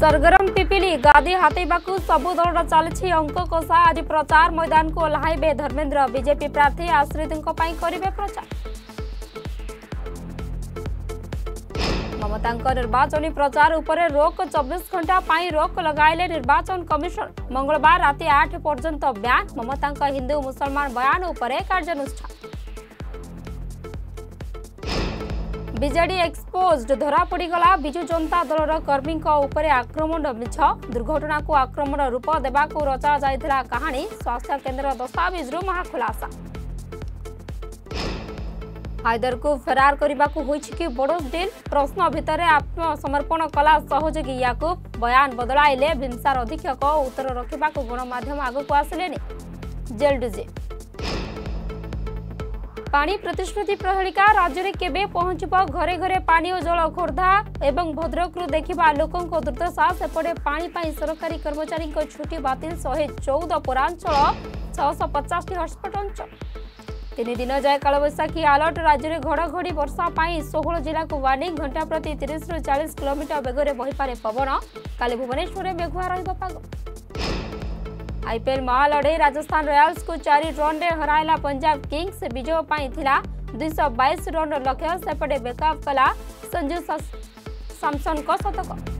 सरगरम पिपिली गादी हातेबाकु सबु दल चली अंक कषा आज प्रचार मैदान को ओह्लैबे धर्मेन्द्र बीजेपी प्रार्थी आश्रित करेंगे प्रचार। ममता निर्वाचन प्रचार उपर रोक 24 घंटा रोक लगाइले निर्वाचन कमिशन। मंगलवार राति 8 पर्यंत बैंक ममता हिंदू मुसलमान बयान उपरे कार्यानुष्ठान। बीजेडी एक्सपोज्ड धरा पड़गला विजु जनता दलर कर्मी उपरे आक्रमण मिछ। दुर्घटना को आक्रमण रूप देवा रचा जाता कहानी। स्वास्थ्य केन्द्र दस्तावेजरु महाखुलासा। हायदर को फेरार करने को बड़ो डील प्रश्न भितर आत्मसमर्पण कला सहयोगी याकूब। बयान बदलाइले भिमसार अधीक्षक। उत्तर रखा गणमाध्यम आगक आसिले जेल डीजे। पानी प्रतिश्रुति प्रहलिका राज्य में केवे पहुंचब। घरे घरे पानी और जल। खोर्धा एवं भद्रकू देखा लोकों दुर्दशा। सेपटे पानी पाई सरकारी कर्मचारी छुट्टी बातिल। 114 पौरांचल 650 हटस्पट। 3 दिन जाए कालबैशाखी आलर्ट। राज्य में घड़घड़ी वर्षा पाई 16 जिला को वार्निंग। घंटा प्रति 30 रू 40 किलोमीटर बेगर बहीपे पवन। काली भुवनेश्वर मेघुआ रग। आईपीएल महालड़े राजस्थान रॉयल्स को 4 रन हराइला पंजाब किंग्स। विजय पाई थिला 222 रन लक्ष्य। सेपटे बेकअप कला संजू सैमसन को शतक।